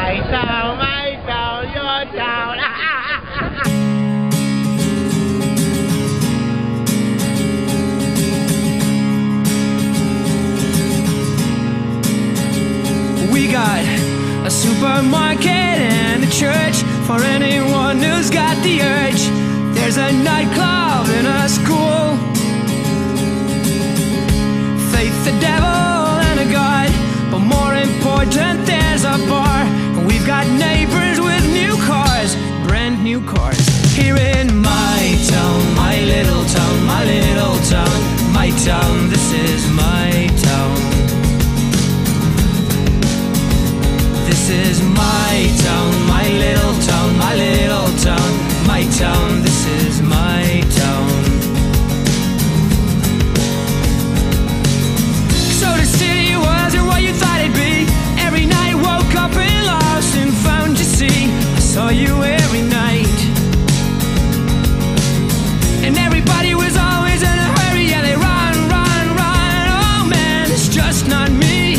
my town, your town. We got a supermarket and a church for anyone who's got the urge. There's a nightclub in a school, faith, the devil, and a god. But more important, there's a bar. We've got neighbors with new cars, brand new cars. Here in my town, my little town, my little town, my town, this is my town. This is my town, my little town, my little town, my town, this is my town. So the city wasn't what you thought it'd be. Every night woke up and lost and found, you see. I saw you every night, and everybody was always in a hurry. Yeah, they run, run, run. Oh man, it's just not me.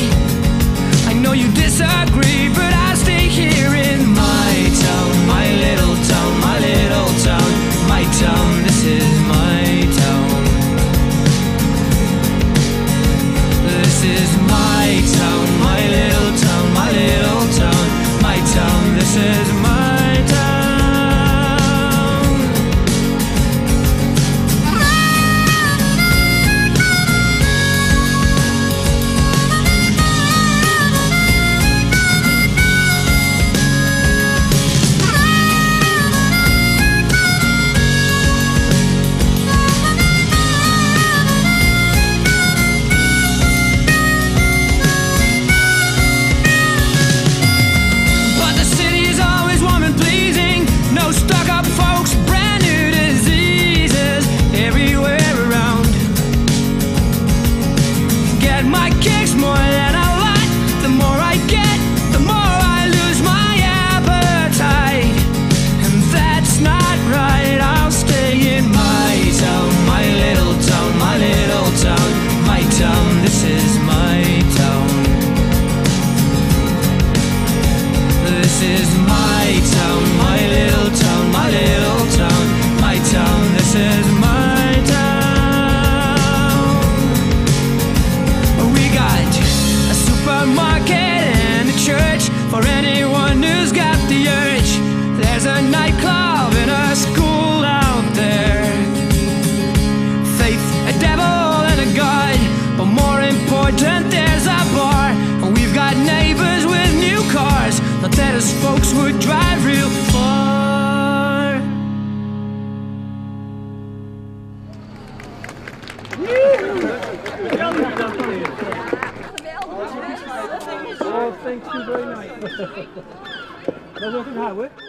I know you disagree, but I stay here in my town, my little town, my little town, my town, this is my town. This is my town, my little town, my little town, my town, this is my town. Folks would drive real far. Oh, thank you very much. Dat was het houden.